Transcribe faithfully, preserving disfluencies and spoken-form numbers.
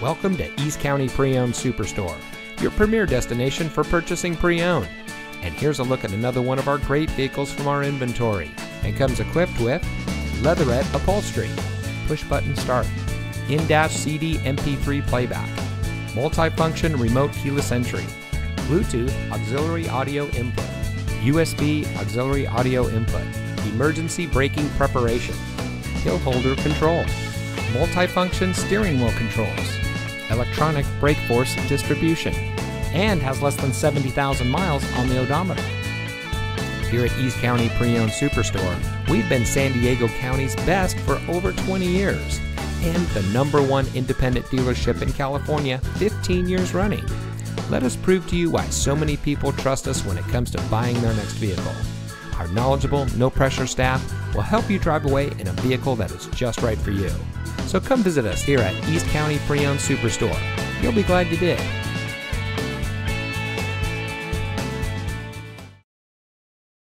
Welcome to East County Preowned Superstore, your premier destination for purchasing pre-owned. And here's a look at another one of our great vehicles from our inventory, and comes equipped with leatherette upholstery, push-button start, in-dash C D M P three playback, multi-function remote keyless entry, Bluetooth auxiliary audio input, U S B auxiliary audio input, emergency braking preparation, hill holder control, multi-function steering wheel controls, electronic brake force distribution, and has less than seventy thousand miles on the odometer. Here at East County Preowned Superstore, we've been San Diego County's best for over twenty years and the number one independent dealership in California fifteen years running. Let us prove to you why so many people trust us when it comes to buying their next vehicle. Our knowledgeable, no-pressure staff will help you drive away in a vehicle that is just right for you. So come visit us here at East County Preowned Superstore. You'll be glad you did.